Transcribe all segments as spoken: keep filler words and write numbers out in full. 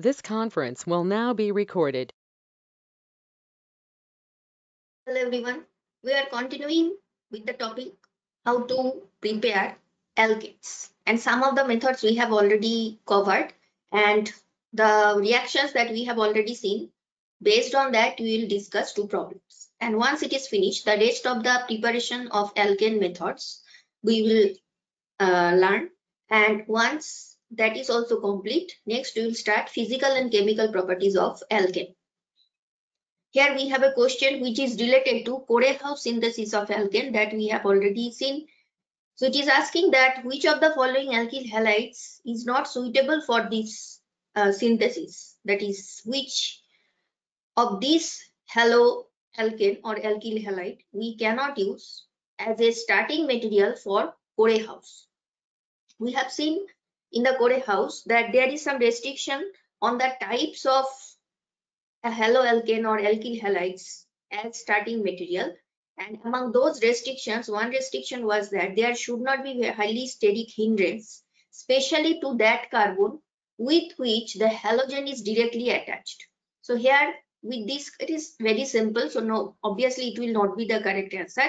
This conference will now be recorded. Hello everyone, we are continuing with the topic how to prepare alkanes, and some of the methods we have already covered and the reactions that we have already seen. Based on that, we will discuss two problems, and once it is finished, the rest of the preparation of alkane methods we will uh, learn, and once that is also complete. Next, we will start physical and chemical properties of alkane. Here we have a question which is related to Corey House synthesis of alkane that we have already seen. So it is asking that which of the following alkyl halides is not suitable for this uh, synthesis? That is, which of these haloalkane or alkyl halide we cannot use as a starting material for Corey House? We have seen in the Corey House that there is some restriction on the types of a haloalkane or alkyl halides as starting material, and among those restrictions, one restriction was that there should not be a highly steric hindrance, especially to that carbon with which the halogen is directly attached. So here with this, it is very simple, so no, obviously it will not be the correct answer.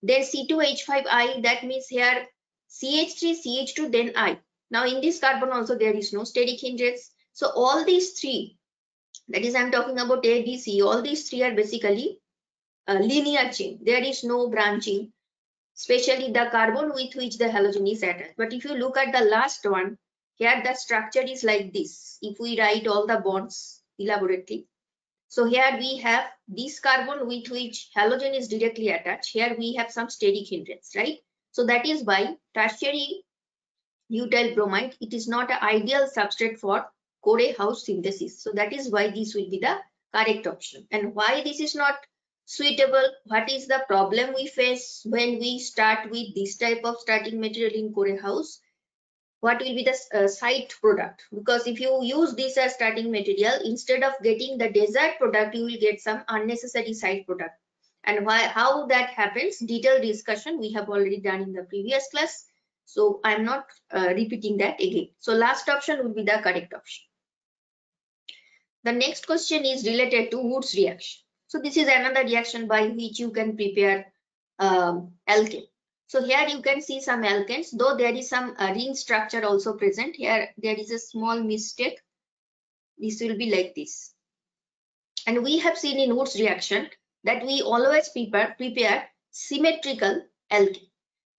Then C two H five I, that means here C H three C H two then I. Now in this carbon also there is no steric hindrance. So all these three, that is, I'm talking about A, B, C, all these three are basically a linear chain. There is no branching, especially the carbon with which the halogen is attached. But if you look at the last one, here the structure is like this. If we write all the bonds elaborately, so here we have this carbon with which halogen is directly attached. Here we have some steric hindrance, right? So that is why tertiary butyl bromide, it is not an ideal substrate for Corey House synthesis. So that is why this will be the correct option. And why this is not suitable, what is the problem we face when we start with this type of starting material in Corey House, what will be the uh, side product? Because if you use this as starting material, instead of getting the desired product, you will get some unnecessary side product. And why, how that happens, detailed discussion we have already done in the previous class. So I'm not uh, repeating that again. So last option would be the correct option. The next question is related to Wurtz reaction. So this is another reaction by which you can prepare um, alkane. So here you can see some alkanes, though there is some uh, ring structure also present. Here there is a small mistake. This will be like this. And we have seen in Wurtz reaction that we always prepare, prepare symmetrical alkane.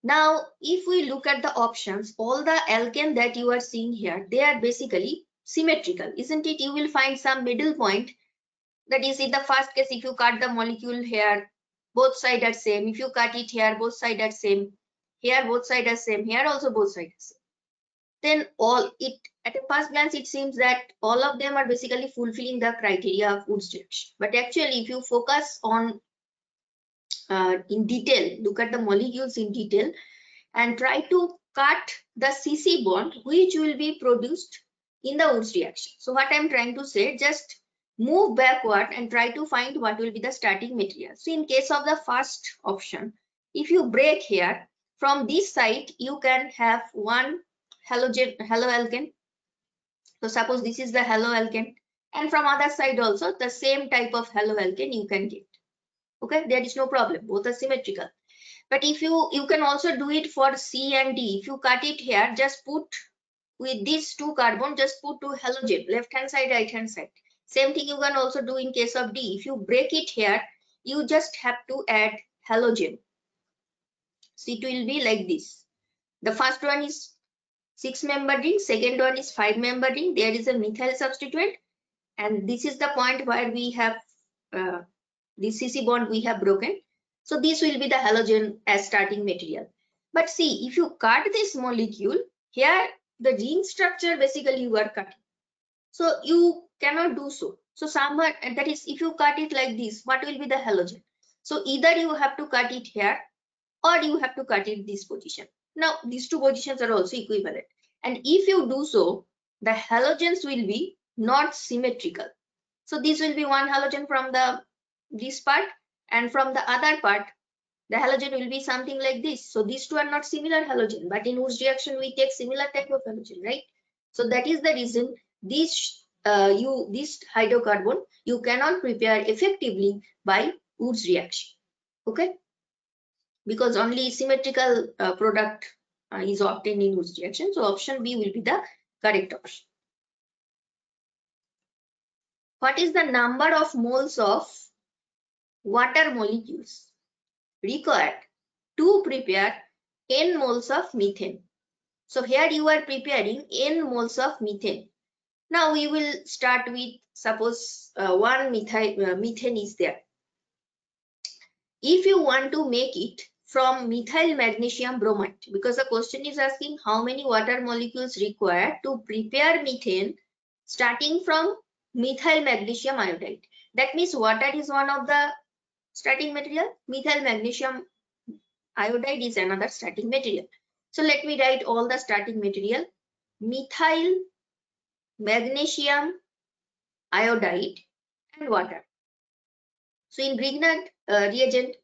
Now, if we look at the options, all the alkane that you are seeing here, they are basically symmetrical, isn't it? You will find some middle point. That is, in the first case, if you cut the molecule here, both sides are same. If you cut it here, both sides are same. Here, both sides are same. Here, also both sides are same. Then all it, at a first glance, it seems that all of them are basically fulfilling the criteria of Wurtz reaction. But actually, if you focus on Uh, in detail, look at the molecules in detail and try to cut the C C bond which will be produced in the Wurtz reaction. So what I'm trying to say, just move backward and try to find what will be the starting material. So in case of the first option, if you break here from this side, you can have one halogen haloalkane. So suppose this is the haloalkane, and from other side also the same type of haloalkane you can get. Okay, there is no problem, both are symmetrical. But if you, you can also do it for C and D. If you cut it here, just put with these two carbon, just put two halogen, left hand side, right hand side. Same thing you can also do in case of D. If you break it here, you just have to add halogen. So it will be like this. The first one is six member ring, second one is five member ring. There is a methyl substituent, and this is the point where we have uh, this C C bond we have broken. So this will be the halogen as starting material. But see, if you cut this molecule, here the ring structure basically you are cutting. So you cannot do so. So somewhere, and that is, if you cut it like this, what will be the halogen? So either you have to cut it here or you have to cut it this position. Now these two positions are also equivalent. And if you do so, the halogens will be not symmetrical. So this will be one halogen from the this part, and from the other part the halogen will be something like this. So these two are not similar halogen, but in Wurtz reaction we take similar type of halogen, right? So that is the reason these uh, you this hydrocarbon you cannot prepare effectively by Wurtz reaction, okay, because only symmetrical uh, product uh, is obtained in Wurtz reaction. So option B will be the correct option. What is the number of moles of water molecules required to prepare n moles of methane? So here you are preparing n moles of methane. Now we will start with, suppose uh, one methyl, uh, methane is there. If you want to make it from methyl magnesium bromate, because the question is asking how many water molecules required to prepare methane starting from methyl magnesium iodide. That means water is one of the starting material, methyl magnesium iodide is another starting material. So let me write all the starting material. Methyl magnesium iodide and water. So in Grignard uh, reagent,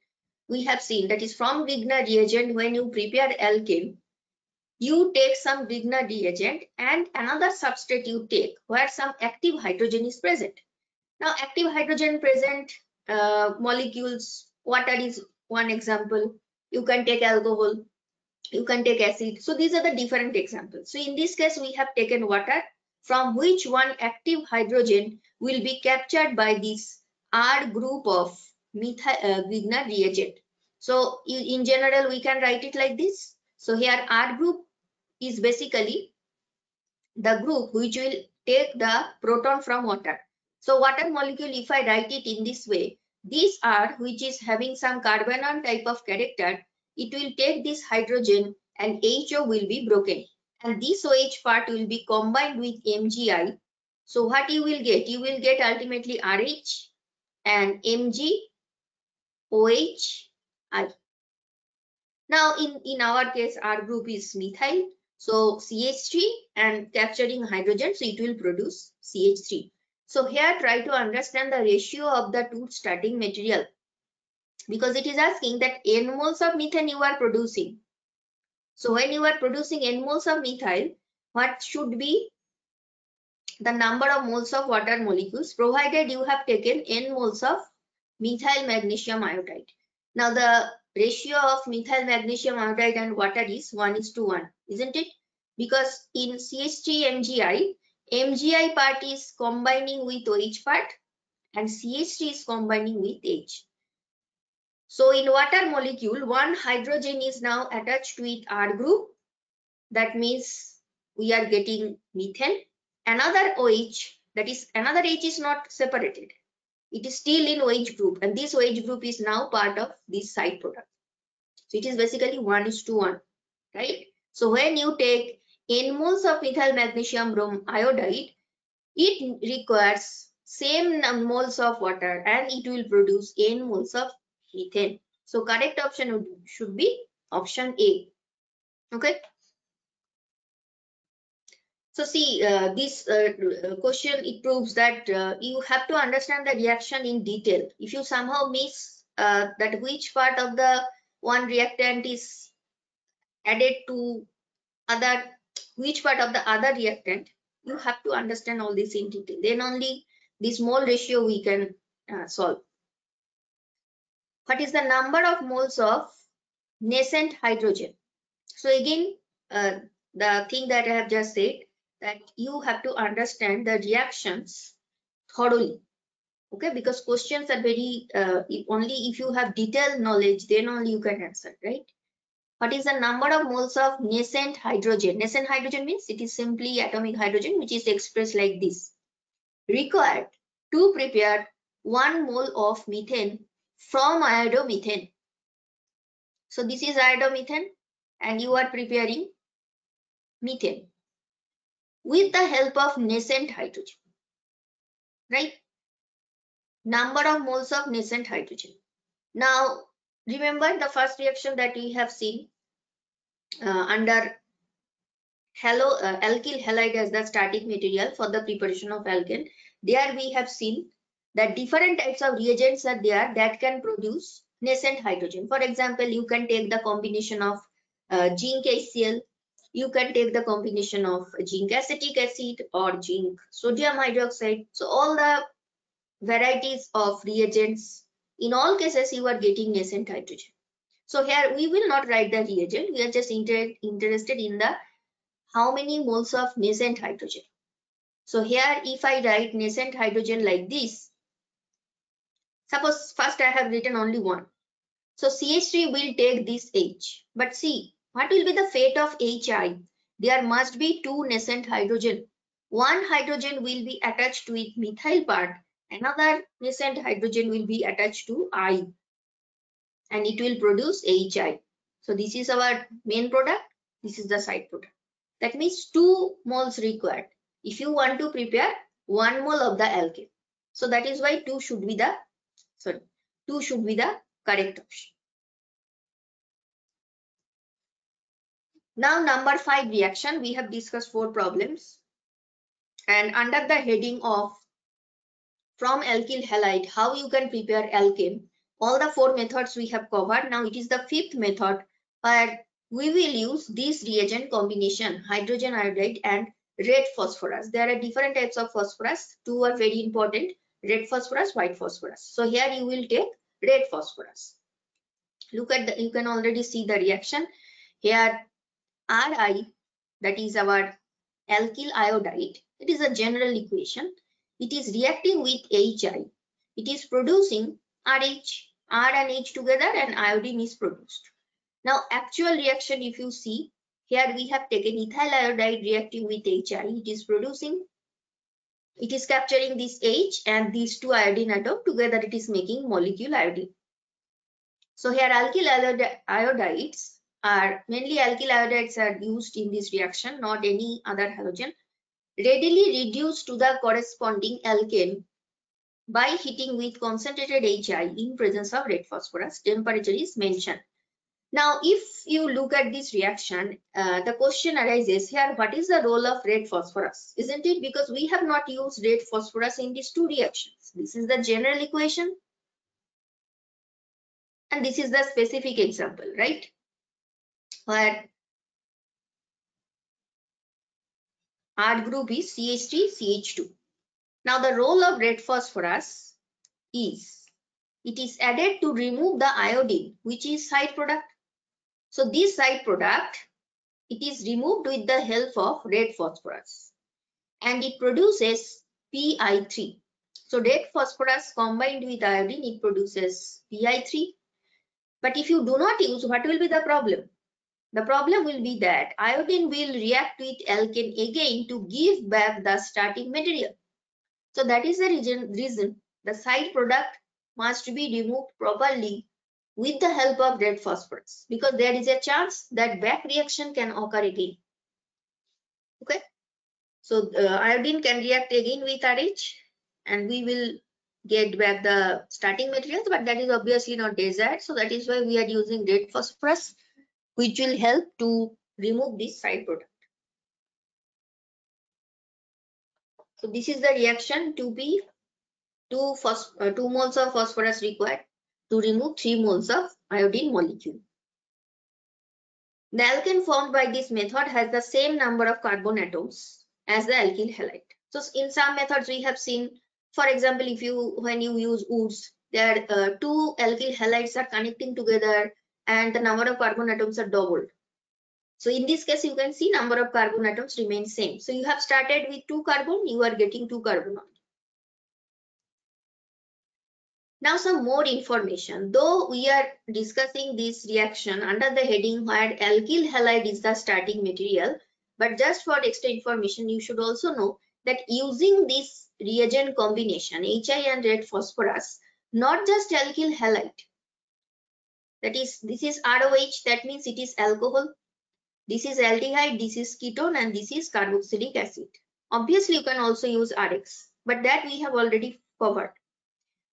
we have seen that is from Grignard reagent, when you prepare alkane, you take some Grignard reagent and another substrate you take where some active hydrogen is present. Now active hydrogen present uh, molecules, water is one example. You can take alcohol, you can take acid. So these are the different examples. So in this case, we have taken water from which one active hydrogen will be captured by this R group of methyl uh, Grignard reagent. So in general, we can write it like this. So here R group is basically the group which will take the proton from water. So water molecule, if I write it in this way, this R, which is having some carbanion type of character, it will take this hydrogen and H O will be broken. And this OH part will be combined with M G I. So what you will get? You will get ultimately R H and M G O H I. Now in, in our case, our group is methyl, so C H three and capturing hydrogen, so it will produce C H three. So here try to understand the ratio of the two starting material, because it is asking that n moles of methane you are producing. So when you are producing n moles of methyl, what should be the number of moles of water molecules, provided you have taken n moles of methyl magnesium iodide. Now the ratio of methyl magnesium iodide and water is one is to one, isn't it? Because in C H three M G I, M G I part is combining with OH part and C H three is combining with H. So in water molecule, one hydrogen is now attached with R group. That means we are getting methane. Another OH, that is another H is not separated. It is still in OH group, and this OH group is now part of this side product. So it is basically one is to one, right? So when you take n moles of methyl magnesium brom iodide, it requires same moles of water and it will produce n moles of methane. So correct option would, should be option A, okay? So see, uh, this uh, question, it proves that uh, you have to understand the reaction in detail. If you somehow miss uh, that which part of the one reactant is added to other, which part of the other reactant, you have to understand all this in detail. Then only this mole ratio we can uh, solve. What is the number of moles of nascent hydrogen? So again, uh, the thing that I have just said, that you have to understand the reactions thoroughly, okay? Because questions are very, uh, if only if you have detailed knowledge, then only you can answer, right? What is the number of moles of nascent hydrogen? Nascent hydrogen means it is simply atomic hydrogen, which is expressed like this. Required to prepare one mole of methane from iodomethane. So this is iodomethane and you are preparing methane with the help of nascent hydrogen, right? Number of moles of nascent hydrogen. Now, remember the first reaction that we have seen uh, under halo, uh, alkyl halide as the starting material for the preparation of alkane. There we have seen that different types of reagents are there that can produce nascent hydrogen. For example, you can take the combination of uh, zinc HCl you can take the combination of zinc acetic acid or zinc sodium hydroxide. So all the varieties of reagents, in all cases you are getting nascent hydrogen. So here we will not write the reagent, we are just inter interested in the how many moles of nascent hydrogen. So here if I write nascent hydrogen like this, suppose first I have written only one. So C H three will take this H, but see what will be the fate of H I? There must be two nascent hydrogen. One hydrogen will be attached to its methyl part, another nascent hydrogen will be attached to I, and it will produce H I. So this is our main product, this is the side product. That means two moles required if you want to prepare one mole of the alkane. So that is why two should be the sorry two should be the correct option. Now number five reaction. We have discussed four problems, and under the heading of from alkyl halide, how you can prepare alkane, all the four methods we have covered. Now it is the fifth method where we will use this reagent combination, hydrogen iodide and red phosphorus. There are different types of phosphorus. Two are very important, red phosphorus, white phosphorus. So here you will take red phosphorus. Look at the, you can already see the reaction. Here R I, that is our alkyl iodide. It is a general equation. It is reacting with H I. It is producing R H. R and H together and iodine is produced. Now actual reaction, if you see, here we have taken ethyl iodide reacting with H I. It is producing, it is capturing this H and these two iodine atoms together, it is making molecule iodine. So here alkyl iodides are, mainly alkyl iodides are used in this reaction, not any other halogen, readily reduced to the corresponding alkane by heating with concentrated H I in presence of red phosphorus. Temperature is mentioned. Now, if you look at this reaction, uh, the question arises here, what is the role of red phosphorus? Isn't it? Because we have not used red phosphorus in these two reactions. This is the general equation, and this is the specific example, right? Where R group is C H three C H two. Now, the role of red phosphorus is, it is added to remove the iodine, which is side product. So this side product, it is removed with the help of red phosphorus, and it produces P I three. So red phosphorus combined with iodine, it produces P I three. But if you do not use, what will be the problem? The problem will be that iodine will react with alkane again to give back the starting material. So that is the reason, reason the side product must be removed properly with the help of red phosphorus, because there is a chance that back reaction can occur again. Okay, so uh, iodine can react again with R H and we will get back the starting materials, but that is obviously not desired. So that is why we are using red phosphorus, which will help to remove this side product. So this is the reaction to be two, uh, two moles of phosphorus required to remove three moles of iodine molecule. The alkane formed by this method has the same number of carbon atoms as the alkyl halide. So in some methods we have seen, for example, if you when you use Wurtz, there uh, two alkyl halides are connecting together and the number of carbon atoms are doubled. So in this case you can see number of carbon atoms remain same. So you have started with two carbon, you are getting two carbon on. Now some more information. Though we are discussing this reaction under the heading where alkyl halide is the starting material, but just for extra information, you should also know that using this reagent combination, H I and red phosphorus, not just alkyl halide. That is, this is R O H, that means it is alcohol. This is aldehyde, this is ketone, and this is carboxylic acid. Obviously, you can also use R X, but that we have already covered.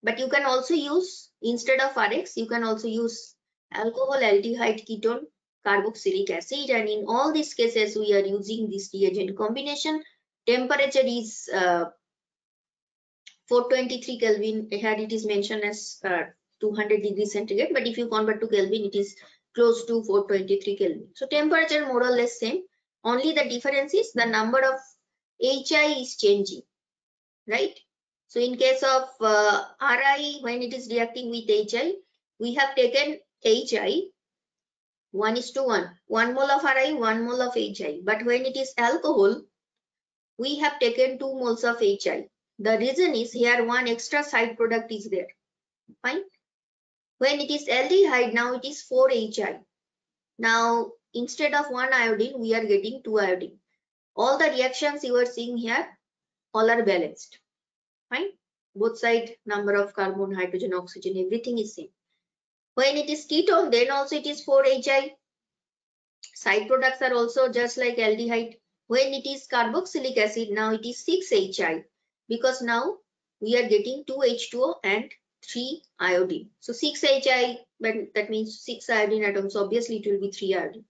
But you can also use, instead of R X, you can also use alcohol, aldehyde, ketone, carboxylic acid. And in all these cases, we are using this reagent combination. Temperature is uh, four twenty-three Kelvin. Here it is mentioned as uh, two hundred degrees centigrade, but if you convert to Kelvin, it is close to four twenty-three Kelvin. So temperature more or less same. Only the difference is the number of H I is changing, right? So in case of uh, R I, when it is reacting with H I, we have taken H I one is to one, one mole of R I, one mole of H I. But when it is alcohol, we have taken two moles of H I. The reason is here one extra side product is there, fine. When it is aldehyde, now it is four H I. Now instead of one iodine, we are getting two iodine. All the reactions you are seeing here, all are balanced, fine. Both side number of carbon, hydrogen, oxygen, everything is same. When it is ketone, then also it is four H I. Side products are also just like aldehyde. When it is carboxylic acid, now it is six H I, because now we are getting two H two O and three iodine. So six H I, but that means six iodine atoms, obviously it will be three iodine.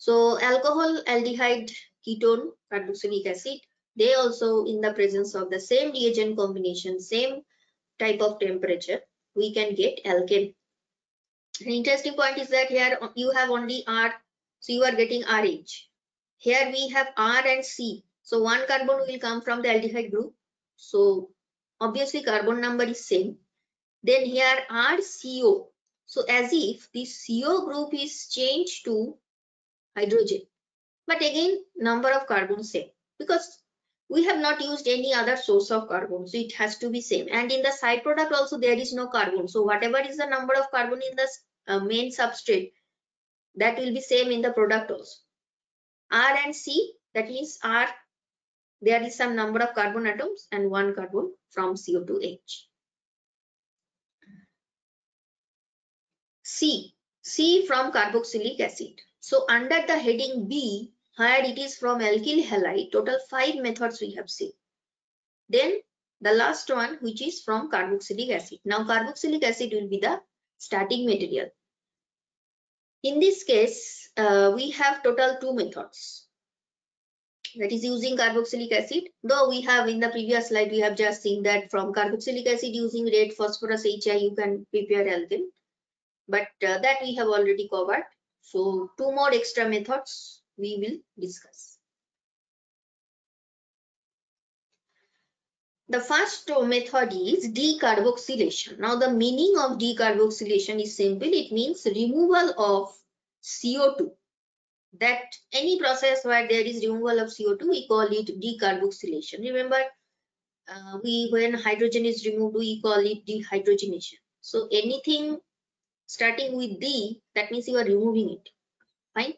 So alcohol, aldehyde, ketone, carboxylic acid, they also in the presence of the same reagent combination, same type of temperature, we can get alkane. An interesting point is that here you have only R, so you are getting R H. Here we have R and C, so one carbon will come from the aldehyde group, so obviously carbon number is same. Then here R C O, so as if this C O group is changed to hydrogen, but again number of carbon same, because we have not used any other source of carbon, so it has to be same. And in the side product also there is no carbon, so whatever is the number of carbon in the uh, main substrate, that will be same in the product also. R and C, that means R, there is some number of carbon atoms and one carbon from C O two H. C, C from carboxylic acid. So under the heading B, here it is from alkyl halide, total five methods we have seen. Then the last one, which is from carboxylic acid. Now carboxylic acid will be the starting material. In this case, uh, we have total two methods, that is using carboxylic acid, though we have in the previous slide, we have just seen that from carboxylic acid using red phosphorus H I, you can prepare alkene, but uh, that we have already covered. So two more extra methods we will discuss. The first method is decarboxylation. Now the meaning of decarboxylation is simple. It means removal of C O two. That any process where there is removal of C O two, we call it decarboxylation. Remember, uh, we when hydrogen is removed, we call it dehydrogenation. So anything starting with D, that means you are removing it, fine.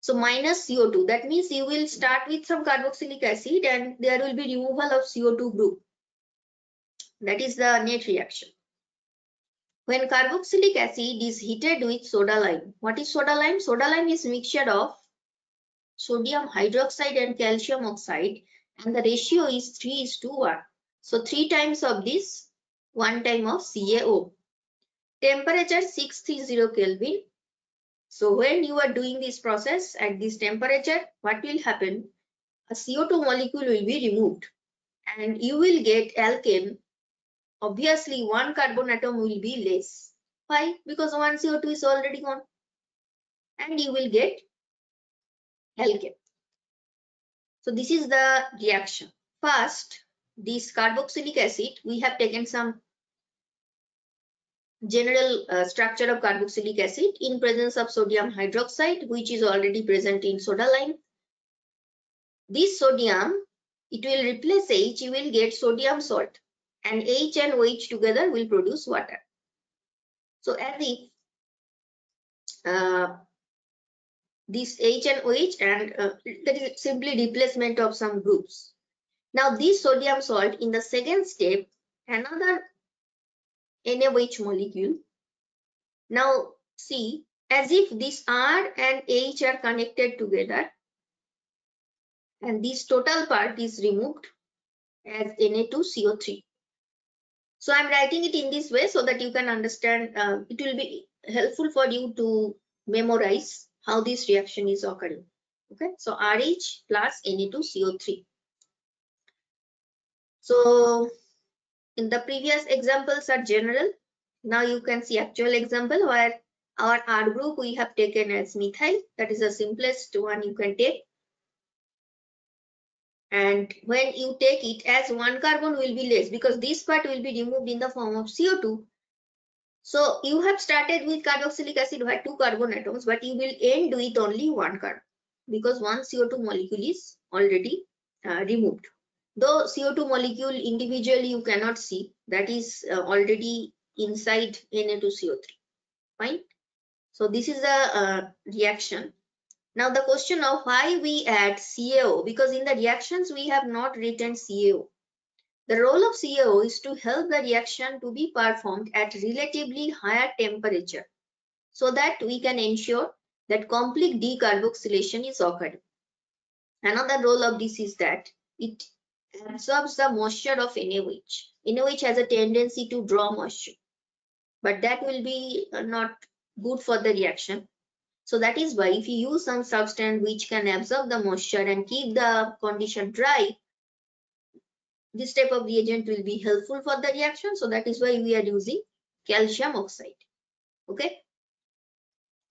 So minus C O two, that means you will start with some carboxylic acid and there will be removal of C O two group. That is the net reaction. When carboxylic acid is heated with soda lime. What is soda lime? Soda lime is mixture of sodium hydroxide and calcium oxide, and the ratio is three is to one. So three times of this, one time of C A O. Temperature six hundred thirty Kelvin. So when you are doing this process at this temperature, what will happen? A C O two molecule will be removed and you will get alkane. Obviously, one carbon atom will be less. Why? Because one C O two is already gone and you will get alkane. So this is the reaction. First, this carboxylic acid, we have taken some general uh, structure of carboxylic acid in presence of sodium hydroxide, which is already present in soda lime. This sodium, it will replace H, you will get sodium salt, and H and OH together will produce water. So as if uh, this H and OH, and uh, that is simply replacement of some groups. Now this sodium salt, in the second step, another N A O H molecule. Now see, as if this R and H are connected together and this total part is removed as N A two C O three. So I'm writing it in this way so that you can understand, uh, it will be helpful for you to memorize how this reaction is occurring. Okay, so R H plus N A two C O three. So in the previous examples are general. Now you can see actual example where Our R group we have taken as methyl, that is the simplest one you can take. And when you take it as one carbon will be less because this part will be removed in the form of C O two. So you have started with carboxylic acid by two carbon atoms, but you will end with only one carbon because one C O two molecule is already uh, removed. Though C O two molecule individually you cannot see, that is uh, already inside N A two C O three. Fine. So this is the uh, reaction. Now the question of why we add C A O, because in the reactions we have not written C A O. The role of C A O is to help the reaction to be performed at relatively higher temperature so that we can ensure that complete decarboxylation is occurring. Another role of this is that it absorbs the moisture of N A O H. N A O H has a tendency to draw moisture, but that will be not good for the reaction. So that is why if you use some substance which can absorb the moisture and keep the condition dry, this type of reagent will be helpful for the reaction. So that is why we are using calcium oxide. Okay.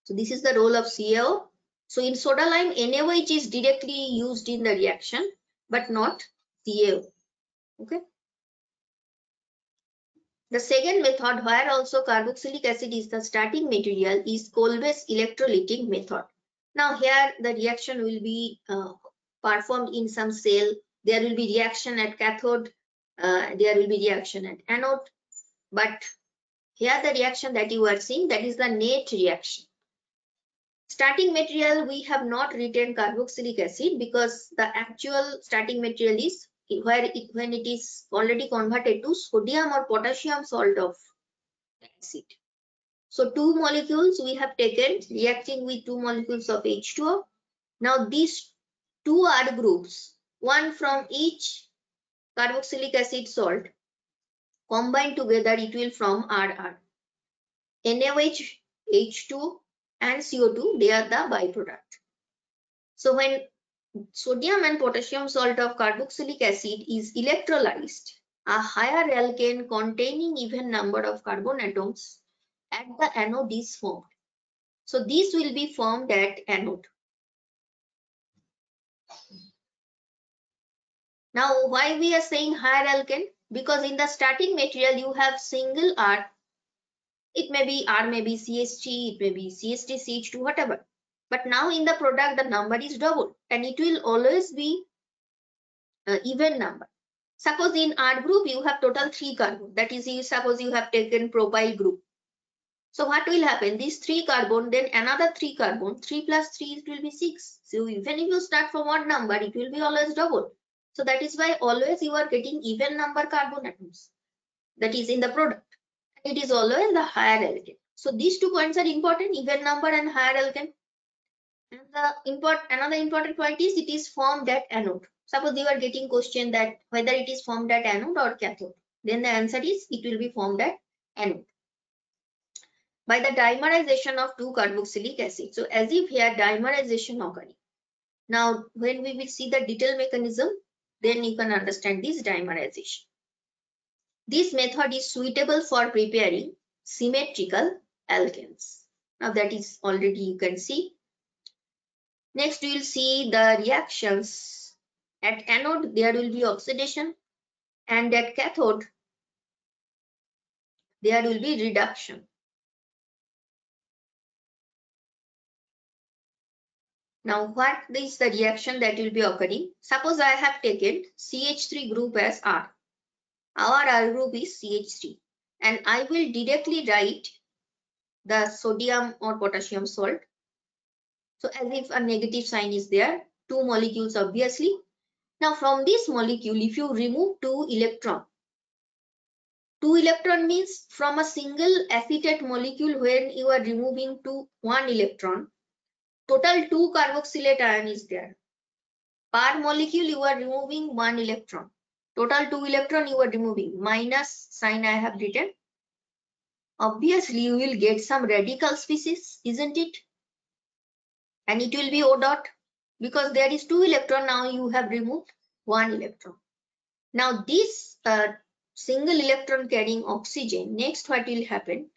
So this is the role of C A O. So in soda lime, N A O H is directly used in the reaction, but not C A O. Okay. The second method, where also carboxylic acid is the starting material, is Kolbe's electrolytic method. Now here the reaction will be uh, performed in some cell. There will be reaction at cathode, uh, there will be reaction at anode. But here the reaction that you are seeing, that is the net reaction. Starting material, we have not written carboxylic acid because the actual starting material is where it, when it is already converted to sodium or potassium salt of acid. So two molecules we have taken, reacting with two molecules of H two O. Now these two R groups, one from each carboxylic acid salt, combined together it will form R R. N A O H, H two O and C O two, they are the byproduct. So when sodium and potassium salt of carboxylic acid is electrolyzed, a higher alkane containing even number of carbon atoms at the anode is formed. So these will be formed at anode. Now why we are saying higher alkane? Because in the starting material you have single R. It may be R, may be C H G, it may be C H T C H two, whatever. But now in the product, the number is double and it will always be uh, even number. Suppose in R group, you have total three carbon. That is, you suppose you have taken propyl group. So what will happen? These three carbon, then another three carbon, three plus three, it will be six. So even if you start from one number, it will be always double. So that is why always you are getting even number carbon atoms. That is in the product. It is always the higher alkane. So these two points are important, even number and higher alkane. And the import, another important point is it is formed at anode. Suppose you are getting question that whether it is formed at anode or cathode, then the answer is it will be formed at anode by the dimerization of two carboxylic acids. So as if here dimerization occurring. Now when we will see the detailed mechanism, then you can understand this dimerization. This method is suitable for preparing symmetrical alkanes. Now that is already you can see. Next, we will see the reactions. At anode, there will be oxidation, and at cathode, there will be reduction. Now, what is the reaction that will be occurring? Suppose I have taken C H three group as R. Our R group is C H three, and I will directly write the sodium or potassium salt. So as if a negative sign is there, two molecules obviously. Now from this molecule, if you remove two electron, two electron means from a single acetate molecule, when you are removing two, one electron, total two carboxylate ion is there. Per molecule, you are removing one electron. Total two electron you are removing, minus sign I have written. Obviously, you will get some radical species, isn't it? And it will be O dot because there is two electron. Now you have removed one electron. Now this uh, single electron carrying oxygen, next what will happen?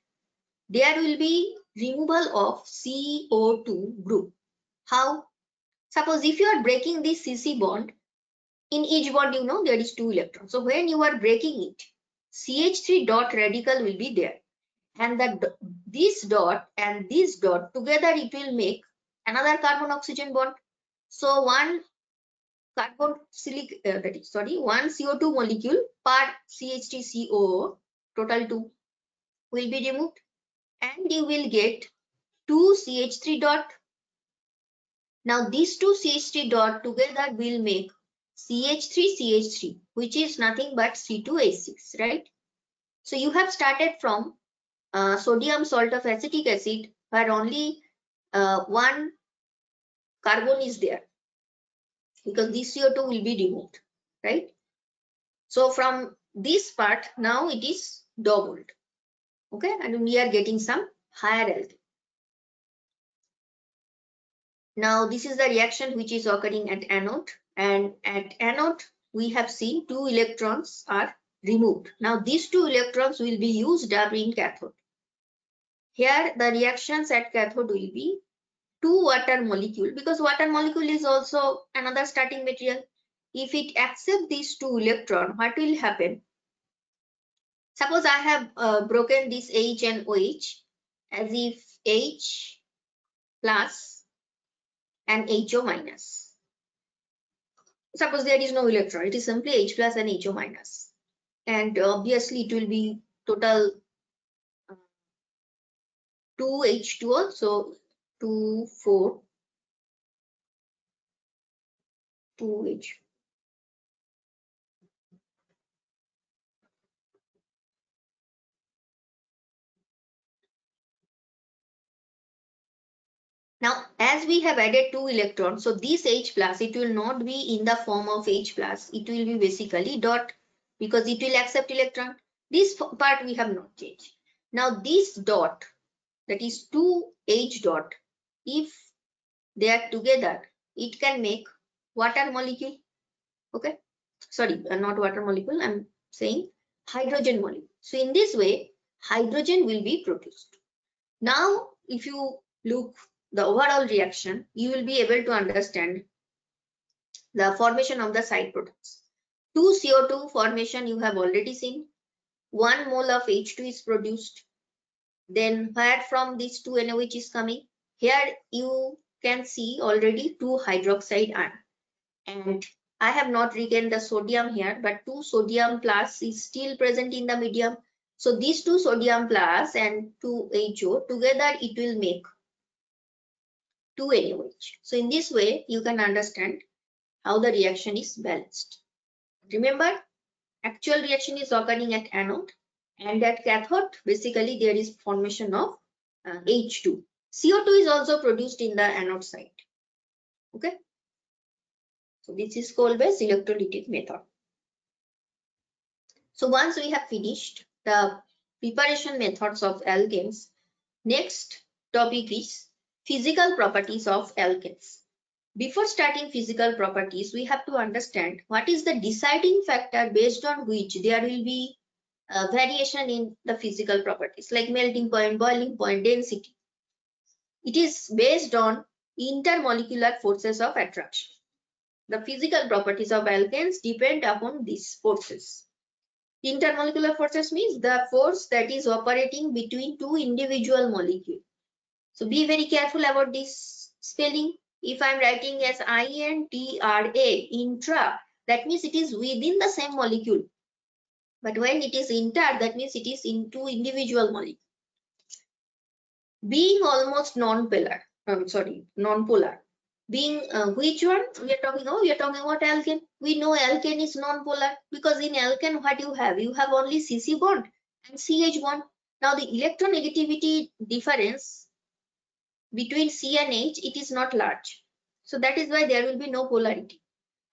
There will be removal of C O two group. How? Suppose if you are breaking this C C bond, in each bond you know there is two electrons. So when you are breaking it, C H three dot radical will be there, and that this dot and this dot together it will make another carbon oxygen bond. So one carboxylic uh, that is sorry one C O two molecule per C H three C O O, total two, will be removed, and you will get two C H three dot. Now these two C H three dot together will make C H three C H three, which is nothing but C two H six, right? So you have started from uh, sodium salt of acetic acid, where only uh, one carbon is there, because this C O two will be removed, right? So from this part now it is doubled, okay, and we are getting some higher L. Now this is the reaction which is occurring at anode, and at anode we have seen two electrons are removed. Now these two electrons will be used up in cathode. Here the reactions at cathode will be two water molecule, because water molecule is also another starting material. If it accepts these two electron, what will happen? Suppose I have uh, broken this H and OH as if H plus and HO minus. Suppose there is no electron, it is simply H plus and HO minus, and obviously it will be total two H two O, so two four two H. Now, as we have added two electrons, so this H plus, it will not be in the form of H plus, it will be basically dot, because it will accept electron. This part we have not changed. Now, this dot, that is two H dot, if they are together, it can make water molecule, okay? Sorry, not water molecule, I'm saying hydrogen molecule. So, in this way, hydrogen will be produced. Now, if you look the overall reaction, you will be able to understand the formation of the side products. Two C O two formation you have already seen. One mole of H two is produced. Then where from these two N O H is coming? Here you can see already two hydroxide ion. And I have not retained the sodium here, but two sodium plus is still present in the medium. So these two sodium plus and two H O together it will make two N O H. So in this way you can understand how the reaction is balanced. Remember, actual reaction is occurring at anode, and at cathode basically there is formation of uh, H two. C O two is also produced in the anode side. Okay. So this is Kolbe's electrolytic method. So once we have finished the preparation methods of alkenes, next topic is physical properties of alkenes. Before starting physical properties, we have to understand what is the deciding factor based on which there will be a variation in the physical properties, like melting point, boiling point, density. It is based on intermolecular forces of attraction. The physical properties of alkenes depend upon these forces. Intermolecular forces means the force that is operating between two individual molecules. So be very careful about this spelling. If I'm writing as I N T R A, intra, that means it is within the same molecule. But when it is inter, that means it is in two individual molecules. Being almost non-polar, I'm sorry, non-polar. Being uh, which one we are talking about? We are talking about alkane. We know alkane is non-polar because in alkane what you have? You have only C C bond and C H bond. Now the electronegativity difference between C and H, it is not large. So that is why there will be no polarity.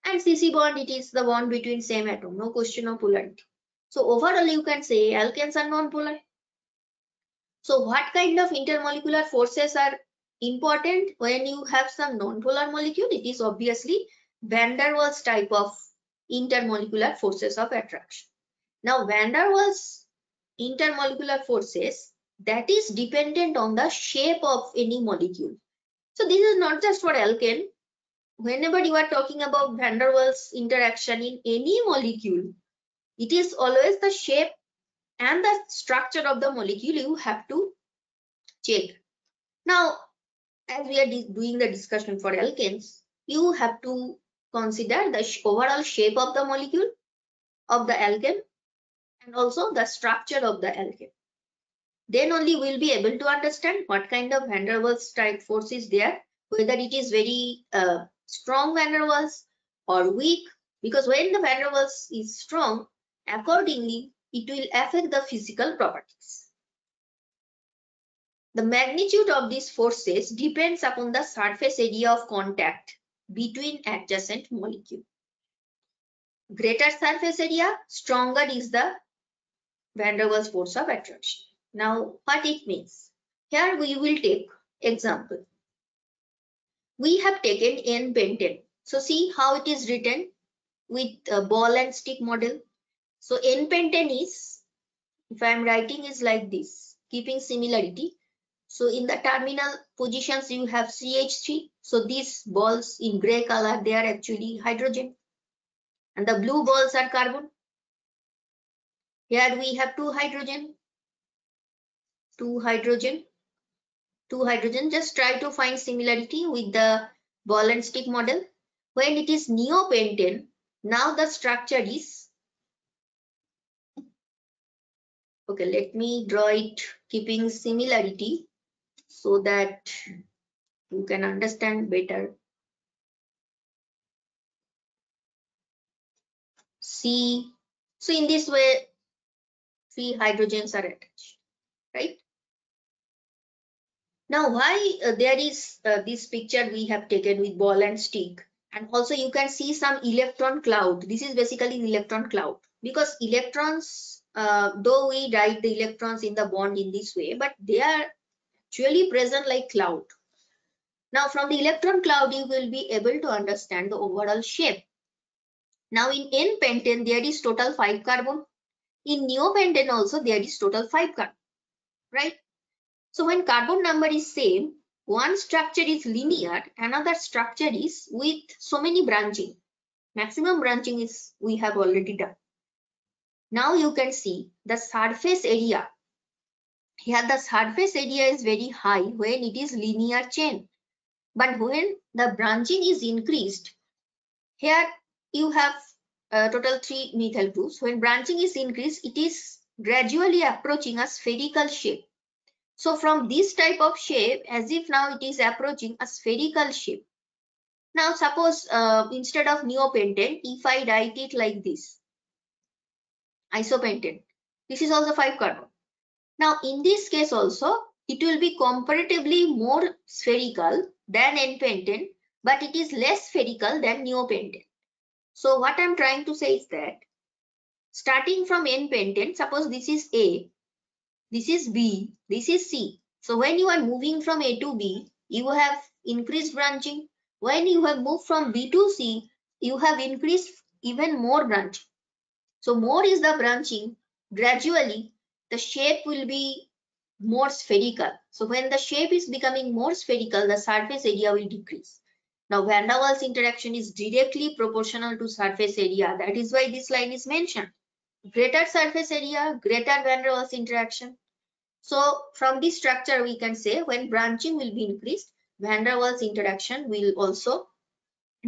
And C C bond, it is the bond between same atom, no question of polarity. So overall, you can say alkenes are non-polar. So what kind of intermolecular forces are important when you have some non-polar molecule? It is obviously Van der Waals type of intermolecular forces of attraction. Now Van der Waals intermolecular forces that is dependent on the shape of any molecule. So this is not just for alkane. Whenever you are talking about Van der Waals interaction in any molecule, it is always the shape and the structure of the molecule you have to check. Now, as we are doing the discussion for alkanes, you have to consider the overall shape of the molecule of the alkane and also the structure of the alkane. Then only we'll be able to understand what kind of Van der Waals type force is there, whether it is very uh, strong Van der Waals or weak, because when the Van der Waals is strong, accordingly, it will affect the physical properties. The magnitude of these forces depends upon the surface area of contact between adjacent molecule. Greater surface area, stronger is the Van der Waals force of attraction. Now, what it means? Here we will take example. We have taken N-pentane. So see how it is written with a ball and stick model. So N-pentane is, if I am writing, is like this, keeping similarity. So in the terminal positions, you have C H three. So these balls in gray color, they are actually hydrogen. And the blue balls are carbon. Here we have two hydrogen. Two hydrogen, two hydrogen. Just try to find similarity with the ball and stick model. When it is neopentane, now the structure is, okay, let me draw it keeping similarity so that you can understand better. See, so in this way, three hydrogens are attached, right? Now, why uh, there is uh, this picture we have taken with ball and stick, and also you can see some electron cloud. This is basically an electron cloud, because electrons, uh, though we write the electrons in the bond in this way, but they are actually present like cloud. Now, from the electron cloud, you will be able to understand the overall shape. Now, in N-pentane, there is total five carbon. In neopentane also, there is total five carbon, right? So when carbon number is same, one structure is linear, another structure is with so many branching. Maximum branching is we have already done. Now you can see the surface area. Here the surface area is very high when it is linear chain. But when the branching is increased, here you have uh, total three methyl groups. When branching is increased, it is gradually approaching a spherical shape. So from this type of shape, as if now it is approaching a spherical shape. Now suppose uh, instead of neopentane, if I write it like this, isopentane, this is also five carbon. Now in this case also, it will be comparatively more spherical than N-pentane, but it is less spherical than neopentane. So what I'm trying to say is that starting from N-pentane, suppose this is A, this is B, this is C. So when you are moving from A to B, you have increased branching. When you have moved from B to C, you have increased even more branching. So more is the branching. Gradually, the shape will be more spherical. So when the shape is becoming more spherical, the surface area will decrease. Now, Van der Waals interaction is directly proportional to surface area. That is why this line is mentioned. Greater surface area, greater Van der Waals interaction. So from this structure, we can say when branching will be increased, Van der Waals interaction will also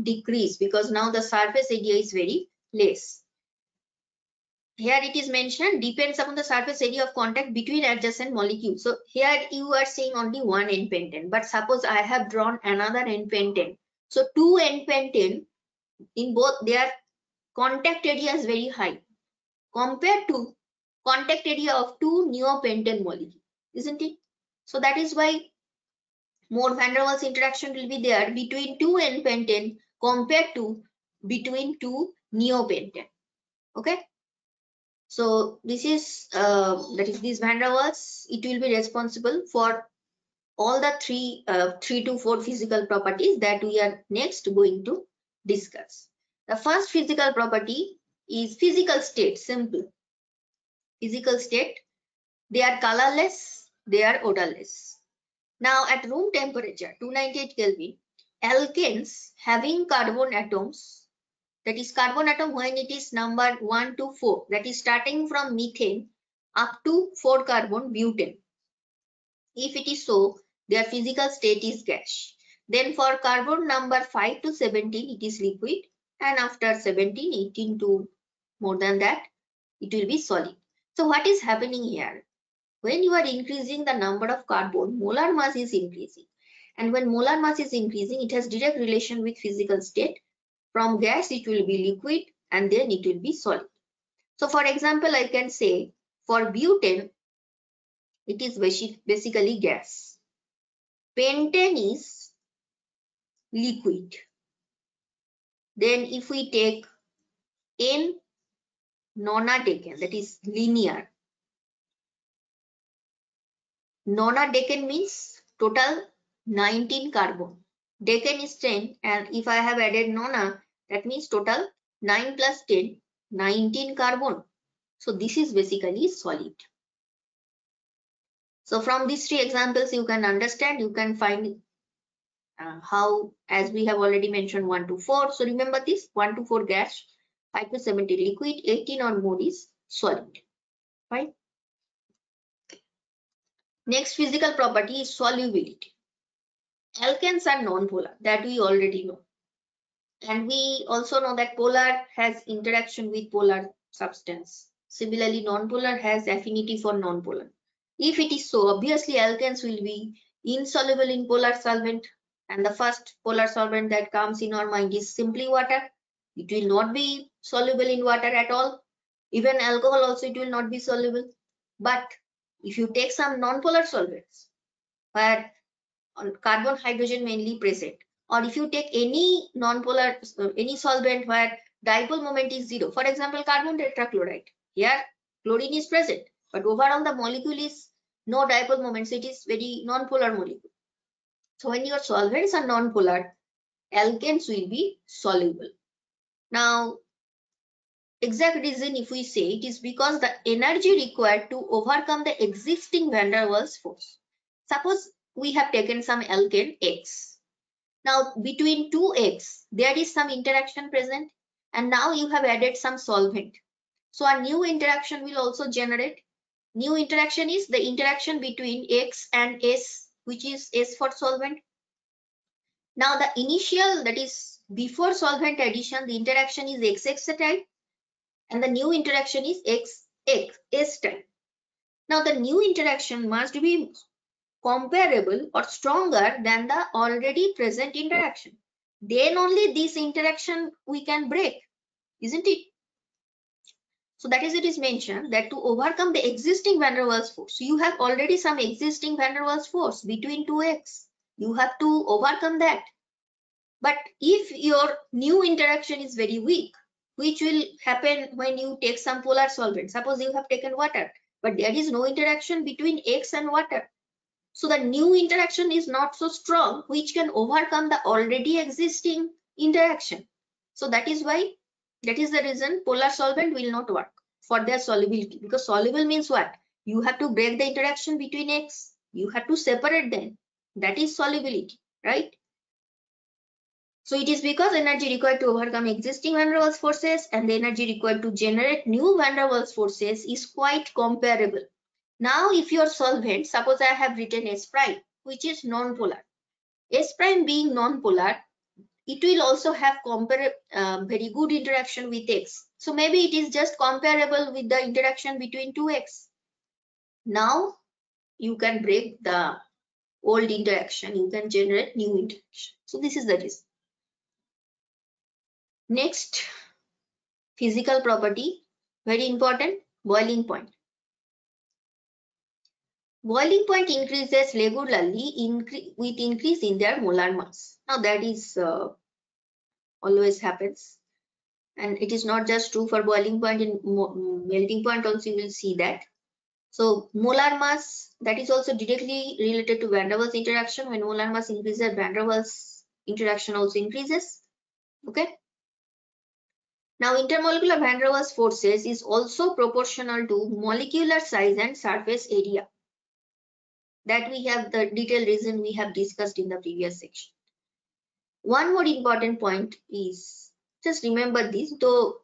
decrease because now the surface area is very less. Here it is mentioned, depends upon the surface area of contact between adjacent molecules. So here you are seeing only one N-pentane, but suppose I have drawn another N-pentane. So two N-pentane, in both their contact area is very high, compared to contact area of two neopentane molecules, isn't it? So that is why more Van der Waals interaction will be there between two N-pentane compared to between two neopentane. Okay. So this is uh, that is this Van der Waals. It will be responsible for all the three uh, three to four physical properties that we are next going to discuss. The first physical property is physical state, simple. Physical state, they are colorless, they are odorless. Now at room temperature, two ninety-eight Kelvin, alkanes having carbon atoms, that is carbon atom when it is number one to four, that is starting from methane up to four carbon butane. If it is so, their physical state is gas. Then for carbon number five to seventeen, it is liquid, and after seventeen, eighteen to more than that, it will be solid. So what is happening here? When you are increasing the number of carbon, molar mass is increasing. And when molar mass is increasing, it has direct relation with physical state. From gas, it will be liquid, and then it will be solid. So for example, I can say for butane, it is basic, basically gas. Pentane is liquid. Then if we take N, nonadecane, that is linear. Nonadecane means total nineteen carbon. Decane is ten, and if I have added nona, that means total nine plus ten, nineteen carbon. So this is basically solid. So from these three examples, you can understand, you can find uh, how, as we have already mentioned, one to four. So remember this, one to four gas, five to seventy liquid, eighteen or more is solid, right? Next physical property is solubility. Alkanes are non-polar, that we already know. And we also know that polar has interaction with polar substance. Similarly, non-polar has affinity for non-polar. If it is so, obviously alkanes will be insoluble in polar solvent, and the first polar solvent that comes in our mind is simply water. It will not be soluble in water at all. Even alcohol also, it will not be soluble. But if you take some non-polar solvents where carbon, hydrogen mainly present, or if you take any non-polar, any solvent where dipole moment is zero, for example, carbon tetrachloride, here chlorine is present, but overall the molecule is no dipole moment, so it is very non-polar molecule. So when your solvents are non-polar, alkanes will be soluble. Now, exact reason if we say, it is because the energy required to overcome the existing Van der Waals force. Suppose we have taken some alkane X. Now, between two X, there is some interaction present, and now you have added some solvent. So a new interaction will also generate. New interaction is the interaction between X and S, which is S for solvent. Now, the initial, that is, before solvent addition, the interaction is X X type, and the new interaction is X X S type. Now the new interaction must be comparable or stronger than the already present interaction. Then only this interaction we can break, isn't it? So that is, it is mentioned that to overcome the existing Van der Waals force, you have already some existing Van der Waals force between two X. You have to overcome that. But if your new interaction is very weak, which will happen when you take some polar solvent, suppose you have taken water, but there is no interaction between X and water. So the new interaction is not so strong, which can overcome the already existing interaction. So that is why, that is the reason polar solvent will not work for their solubility, because soluble means what? You have to break the interaction between X, you have to separate them. That is solubility, right? So it is because energy required to overcome existing Van der Waals forces and the energy required to generate new Van der Waals forces is quite comparable. Now, if your solvent, suppose I have written S prime, which is non-polar. S prime being non-polar, it will also have compar uh, very good interaction with X. So maybe it is just comparable with the interaction between two X. Now, you can break the old interaction, you can generate new interaction. So this is the reason. Next physical property, very important, boiling point. Boiling point increases regularly incre with increase in their molar mass. Now that is uh, always happens, and it is not just true for boiling point, in melting point also you will see that. So molar mass, that is also directly related to Van der Waals interaction. When molar mass increases, Van der Waals interaction also increases. Okay. Now, intermolecular Van der Waals forces is also proportional to molecular size and surface area. That we have the detailed reason we have discussed in the previous section. One more important point is, just remember this, though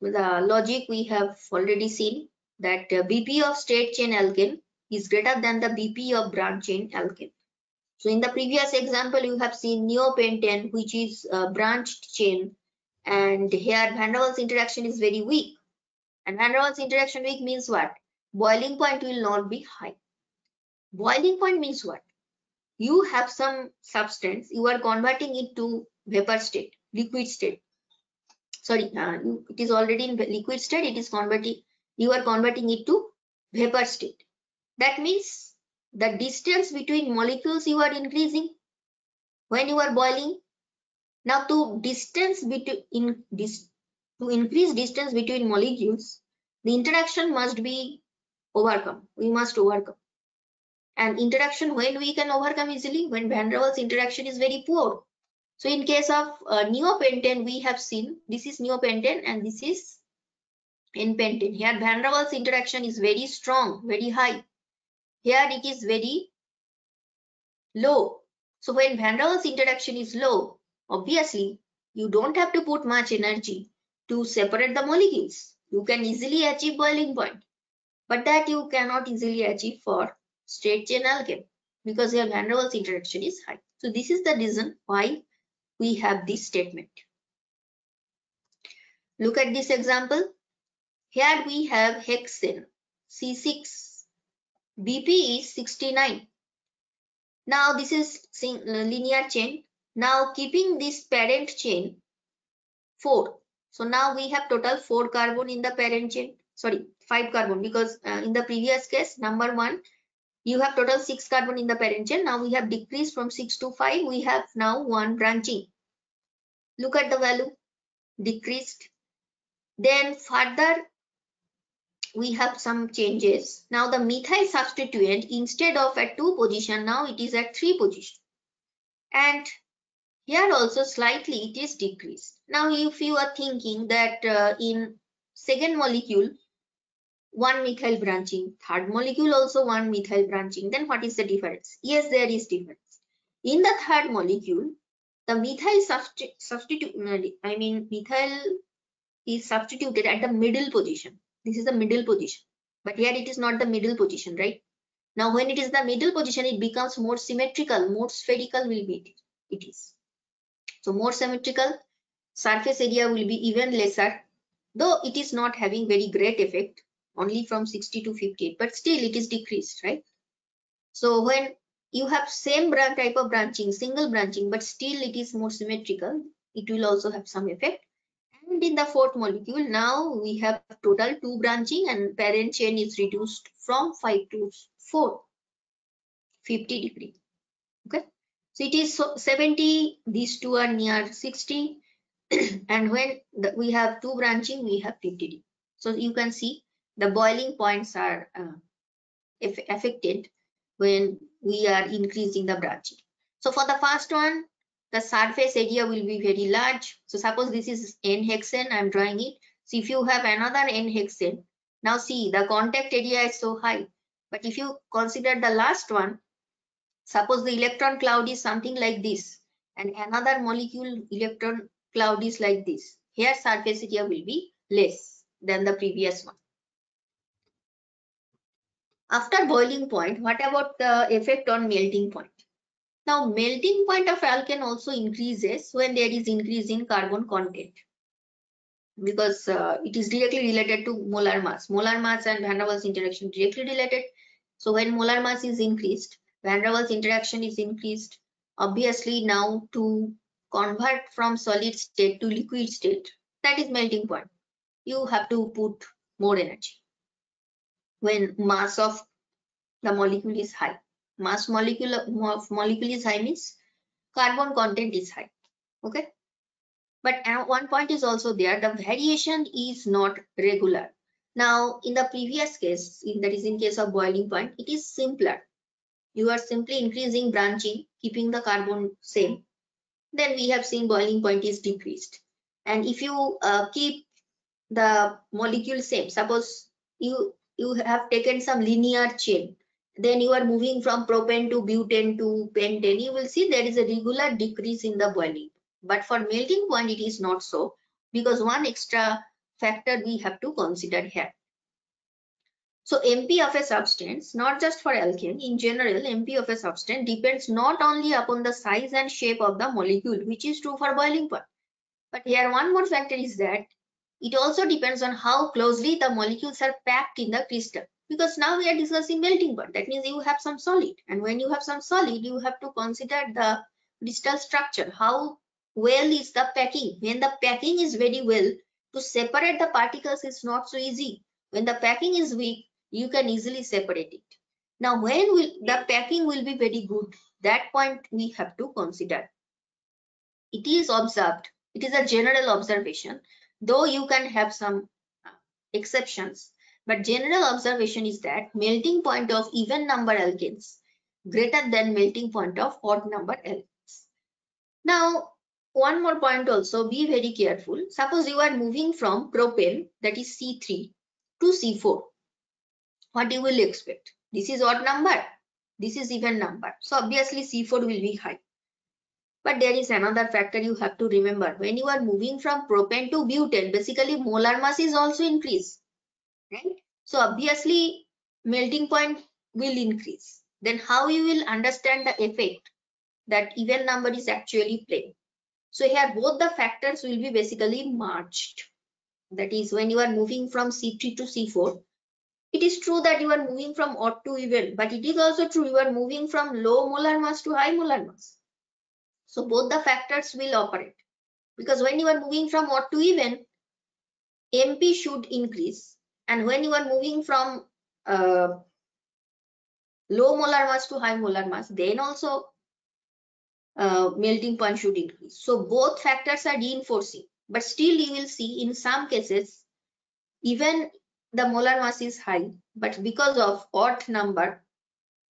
the logic we have already seen, that B P of straight chain alkane is greater than the B P of branch chain alkane. So in the previous example, you have seen neopentane, which is a branched chain, and here Van der Waals interaction is very weak. And Van der Waals interaction weak means what? Boiling point will not be high. Boiling point means what? You have some substance, you are converting it to vapor state, liquid state. Sorry, uh, you, it is already in liquid state, it is converting, you are converting it to vapor state. That means the distance between molecules you are increasing when you are boiling. Now to distance between in this to increase distance between molecules, the interaction must be overcome. We must overcome. And interaction when we can overcome easily, when Van der Waals interaction is very poor. So in case of uh, neopentane, we have seen this is neopentane and this is n-pentane. Here Van der Waals interaction is very strong, very high. Here it is very low. So when Van der Waals interaction is low, obviously you don't have to put much energy to separate the molecules. You can easily achieve boiling point, but that you cannot easily achieve for straight chain alkane because your Van der Waals interaction is high. So this is the reason why we have this statement. Look at this example. Here we have hexane C six, B P is sixty-nine. Now this is linear chain. Now keeping this parent chain four. So now we have total four carbon in the parent chain. Sorry, five carbon because uh, in the previous case number one, you have total six carbon in the parent chain. Now we have decreased from six to five. We have now one branching. Look at the value, decreased. Then further, we have some changes. Now the methyl substituent, instead of at two position, now it is at three position. And here also slightly it is decreased. Now if you are thinking that uh, in second molecule, one methyl branching, third molecule also one methyl branching, then what is the difference? Yes, there is difference. In the third molecule, the methyl substitute, substitu I mean methyl is substituted at the middle position. This is the middle position, but here it is not the middle position, right? Now when it is the middle position, it becomes more symmetrical, more spherical will be it is. So more symmetrical, surface area will be even lesser, though it is not having very great effect, only from sixty to fifty-eight, but still it is decreased, right? So when you have same branch type of branching, single branching, but still it is more symmetrical, it will also have some effect. And in the fourth molecule, now we have total two branching and parent chain is reduced from five to four, fifty degree. Okay, so it is seventy, these two are near sixty, and when the, we have two branching, we have fifty degree. So you can see the boiling points are uh, affected when we are increasing the branching. So for the first one, the surface area will be very large. So suppose this is N-hexane, I'm drawing it. So if you have another N-hexane, now see the contact area is so high. But if you consider the last one, suppose the electron cloud is something like this, and another molecule electron cloud is like this. Here surface area will be less than the previous one. After boiling point, what about the effect on melting point? Now, melting point of alkane also increases when there is increase in carbon content because uh, it is directly related to molar mass. Molar mass and Van der Waals interaction directly related. So when molar mass is increased, Van der Waals interaction is increased. Obviously, now to convert from solid state to liquid state, that is melting point. You have to put more energy when mass of the molecule is high. Mass molecule of molecule is high means carbon content is high. Okay, but one point is also there, the variation is not regular. Now in the previous case, in that is in case of boiling point, it is simpler. You are simply increasing branching, keeping the carbon same. Then we have seen boiling point is decreased. And if you uh, keep the molecule same, suppose you you have taken some linear chain then you are moving from propane to butane to pentane, you will see there is a regular decrease in the boiling. But for melting point, it is not so, because one extra factor we have to consider here. So M P of a substance, not just for alkane, in general, M P of a substance depends not only upon the size and shape of the molecule, which is true for boiling point. But here one more factor is that it also depends on how closely the molecules are packed in the crystal. Because now we are discussing melting point, that means you have some solid. And when you have some solid, you have to consider the crystal structure. How well is the packing? When the packing is very well, to separate the particles is not so easy. When the packing is weak, you can easily separate it. Now, when will the packing will be very good? That point we have to consider. It is observed. It is a general observation, though you can have some exceptions. But general observation is that melting point of even number alkanes greater than melting point of odd number alkanes. Now, one more point also, be very careful. Suppose you are moving from propane, that is C three, to C four. What you will expect? This is odd number, this is even number. So obviously C four will be high. But there is another factor you have to remember. When you are moving from propane to butane, basically molar mass is also increased, right? So obviously melting point will increase. Then how you will understand the effect that even number is actually playing? So here both the factors will be basically merged. That is, when you are moving from C three to C four, it is true that you are moving from odd to even, but it is also true you are moving from low molar mass to high molar mass. So both the factors will operate, because when you are moving from odd to even, M P should increase, and when you are moving from uh, low molar mass to high molar mass, then also uh, melting point should increase. So both factors are reinforcing, but still you will see in some cases even the molar mass is high, but because of odd number,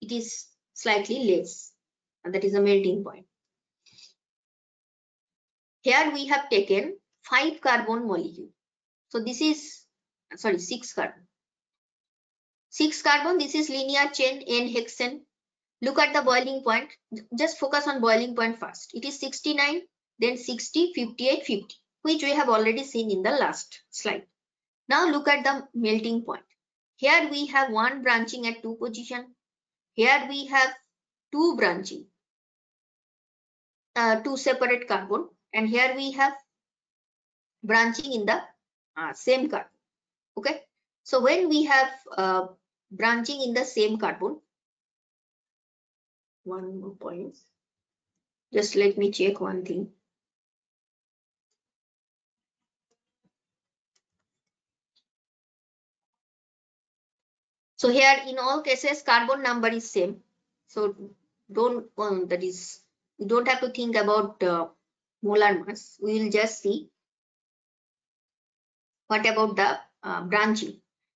it is slightly less, and that is a melting point. Here we have taken five carbon molecule. So this is, sorry, six carbon. Six carbon, this is linear chain N hexane. Look at the boiling point. Just focus on boiling point first. It is sixty-nine, then sixty, fifty-eight, fifty, which we have already seen in the last slide. Now look at the melting point. Here we have one branching at two position. Here we have two branching, uh, two separate carbon. And here we have branching in the uh, same carbon. Okay, so when we have uh, branching in the same carbon, one more point, just let me check one thing. So here in all cases carbon number is same, so don't um, that is, you don't have to think about uh, molar mass. We will just see what about the uh, branching.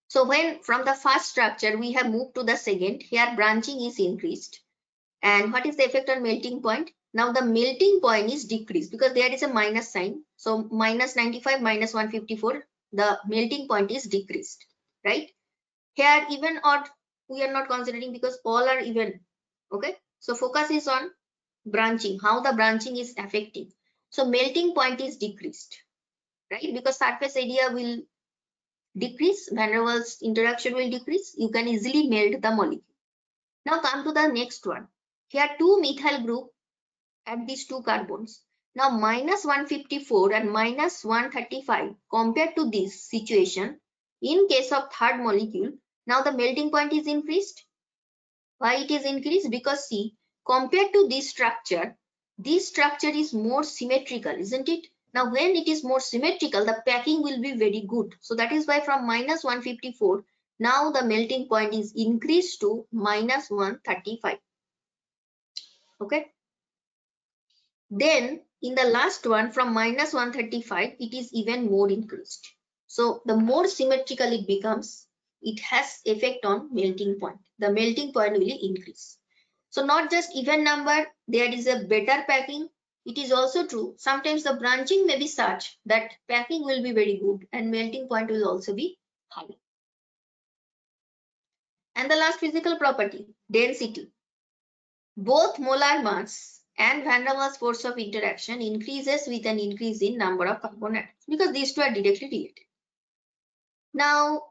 So when from the first structure we have moved to the second, here branching is increased, and what is the effect on melting point? Now the melting point is decreased because there is a minus sign, so minus ninety-five, minus one fifty-four, the melting point is decreased, right? Here even odd we are not considering because all are even. Okay, so focus is on branching, how the branching is affecting. So melting point is decreased, right? Because surface area will decrease, Van der Waals interaction will decrease. You can easily melt the molecule. Now come to the next one. Here two methyl group at these two carbons. Now minus one fifty-four and minus one thirty-five compared to this situation. In case of third molecule, now the melting point is increased. Why it is increased? Because see, compared to this structure, this structure is more symmetrical, isn't it? Now when it is more symmetrical, the packing will be very good. So that is why from minus one fifty-four, now the melting point is increased to minus one thirty-five. Okay. Then in the last one, from minus one thirty-five, it is even more increased. So the more symmetrical it becomes, it has effect on melting point. The melting point will increase. So not just even number, there is a better packing. It is also true, sometimes the branching may be such that packing will be very good and melting point will also be high. And the last physical property, density. Both molar mass and Van der Waals force of interaction increases with an increase in number of carbon atoms, because these two are directly related. Now,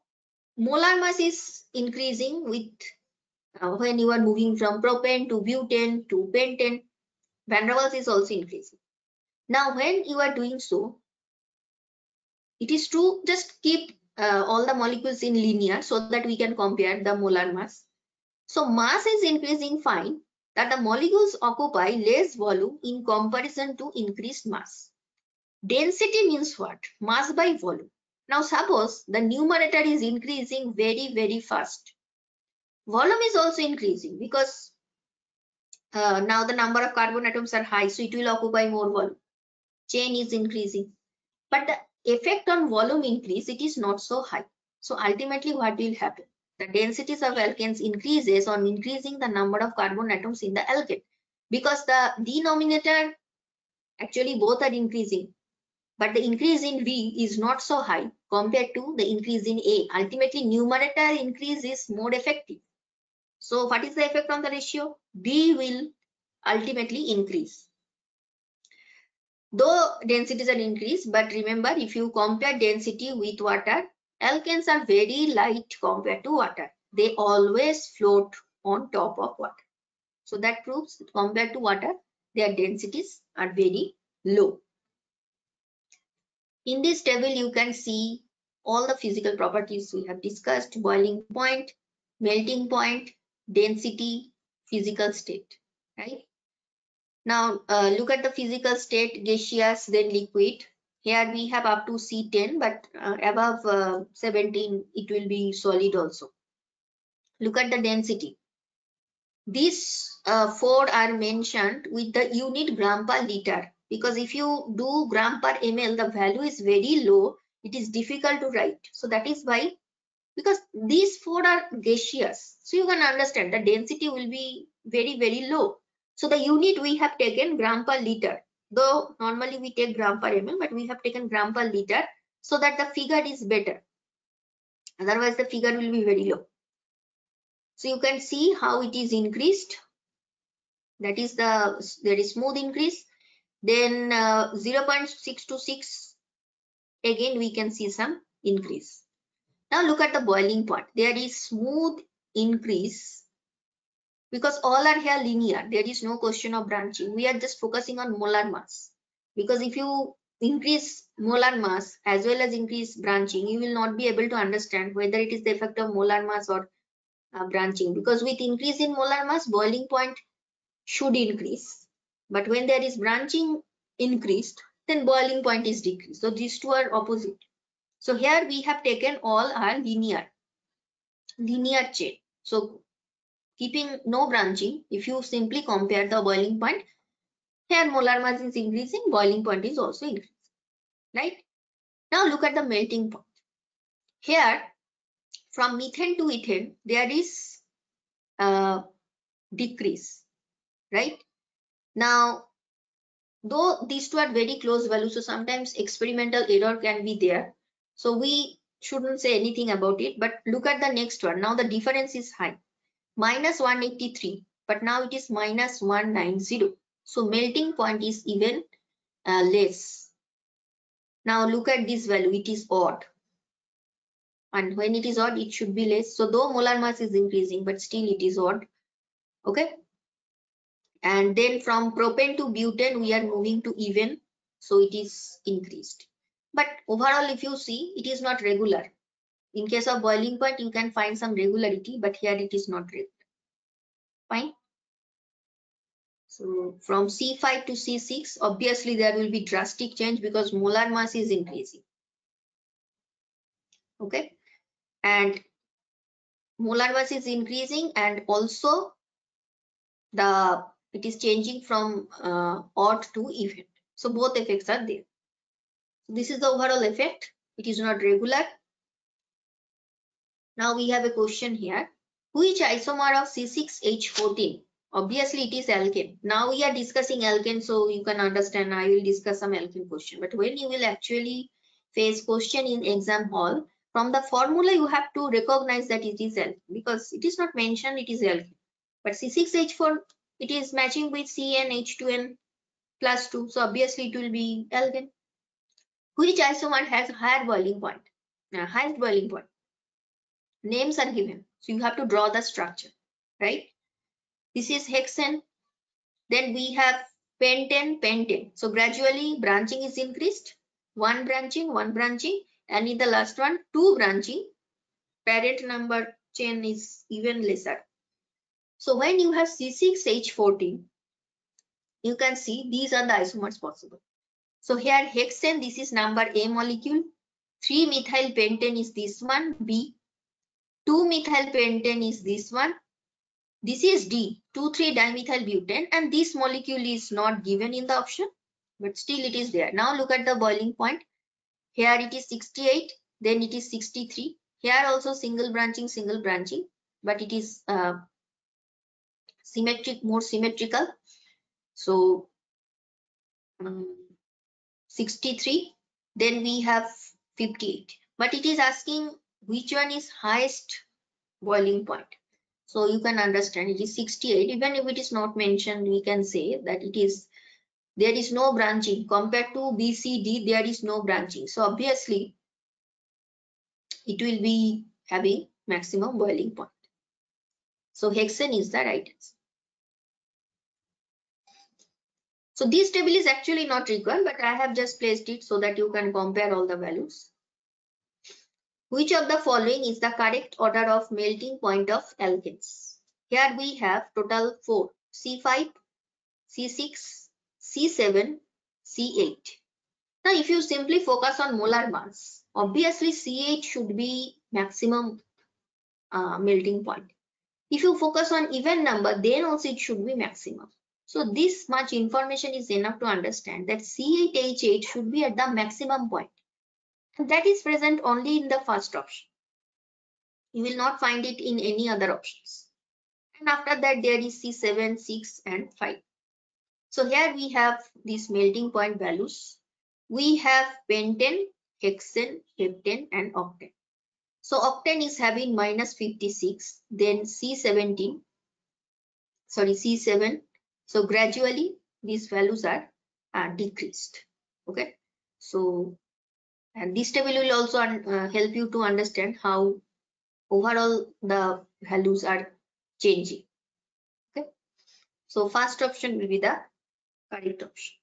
molar mass is increasing with uh, when you are moving from propane to butane to pentane, Van der Waals is also increasing. Now, when you are doing so, it is to just keep uh, all the molecules in linear so that we can compare the molar mass. So mass is increasing, fine, that the molecules occupy less volume in comparison to increased mass. Density means what? Mass by volume. Now suppose the numerator is increasing very, very fast. Volume is also increasing because uh, now the number of carbon atoms are high, so it will occupy more volume. Chain is increasing, but the effect on volume increase, it is not so high. So ultimately what will happen? The densities of alkanes increases on increasing the number of carbon atoms in the alkane, because the denominator, actually both are increasing, but the increase in V is not so high compared to the increase in A. Ultimately, numerator increase is more effective. So what is the effect on the ratio? B will ultimately increase. Though densities are increased, but remember, if you compare density with water, alkanes are very light compared to water. They always float on top of water. So that proves that compared to water, their densities are very low. In this table, you can see all the physical properties we have discussed: boiling point, melting point, density, physical state, right? Now, uh, look at the physical state, gaseous, then liquid. Here we have up to C ten, but uh, above uh, seventeen, it will be solid also. Look at the density. These uh, four are mentioned with the unit gram per liter, because if you do gram per ml, the value is very low. It is difficult to write. So that is why, because these four are gaseous. So you can understand the density will be very, very low. So the unit we have taken gram per liter. Though normally we take gram per ml, but we have taken gram per liter so that the figure is better. Otherwise, the figure will be very low. So you can see how it is increased. That is the, there is smooth increase. Then uh, zero point six two six, again we can see some increase. Now look at the boiling point. There is smooth increase, because all are here linear. There is no question of branching. We are just focusing on molar mass, because if you increase molar mass as well as increase branching, you will not be able to understand whether it is the effect of molar mass or uh, branching, because with increase in molar mass, boiling point should increase. But when there is branching increased, then boiling point is decreased. So these two are opposite. So here we have taken all our linear, linear chain. So keeping no branching, if you simply compare the boiling point, here molar mass is increasing, boiling point is also increasing, right? Now look at the melting point. Here, from methane to ethane, there is a decrease, right? Now, though these two are very close values, so sometimes experimental error can be there. So we shouldn't say anything about it, but look at the next one. Now the difference is high, minus one eighty-three, but now it is minus one ninety. So melting point is even uh, less. Now look at this value, it is odd. And when it is odd, it should be less. So though molar mass is increasing, but still it is odd, okay? And then from propane to butane, we are moving to even, so it is increased. But overall, if you see, it is not regular. In case of boiling point, you can find some regularity, but here it is not regular. Fine. So from C five to C six, obviously there will be drastic change because molar mass is increasing. Okay. And molar mass is increasing, and also the it is changing from uh, odd to even. So both effects are there. So this is the overall effect. It is not regular. Now we have a question here. Which isomer of C six H fourteen? Obviously it is alkane. Now we are discussing alkane, so you can understand I will discuss some alkane question. But when you will actually face question in exam hall, From the formula, you have to recognize that it is alkene because it is not mentioned it is alkene. But C six H four, it is matching with C n H two n plus two, so obviously it will be alkene. Which isomer has higher boiling point? Uh, highest boiling point. Names are given, so you have to draw the structure, right? This is hexane. Then we have pentane, pentane. So gradually branching is increased. One branching, one branching, and in the last one, two branching. Parent number chain is even lesser. So when you have C six H fourteen, you can see these are the isomers possible. So here hexane, this is number A molecule. three methyl pentane is this one, B. two methyl pentane is this one. This is D, two three dimethyl butane, and this molecule is not given in the option, but still it is there. Now look at the boiling point. Here it is sixty-eight, then it is sixty-three. Here also single branching, single branching, but it is uh, symmetric, more symmetrical. So um, sixty-three, then we have fifty-eight. But it is asking which one is highest boiling point. So you can understand it is sixty-eight. Even if it is not mentioned, we can say that it is, there is no branching compared to B C D. There is no branching, so obviously it will be having maximum boiling point. So hexane is the right answer. So this table is actually not required, but I have just placed it so that you can compare all the values. Which of the following is the correct order of melting point of alkenes? Here we have total four, C five, C six, C seven, C eight. Now if you simply focus on molar mass, obviously C eight should be maximum uh, melting point. If you focus on even number, then also it should be maximum. So this much information is enough to understand that C eight H eight should be at the maximum point. That is present only in the first option. You will not find it in any other options. And after that there is C seven, six and five. So here we have these melting point values. We have pentane, hexane, heptane and octane. So octane is having minus fifty-six, then C seventeen sorry C seven. So gradually these values are, are decreased. Okay, so and this table will also uh, help you to understand how overall the values are changing. Okay, so first option will be the correct option.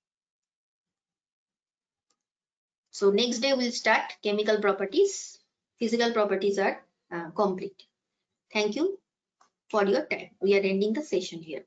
So next day we'll start chemical properties. Physical properties are uh, complete. Thank you for your time. We are ending the session here.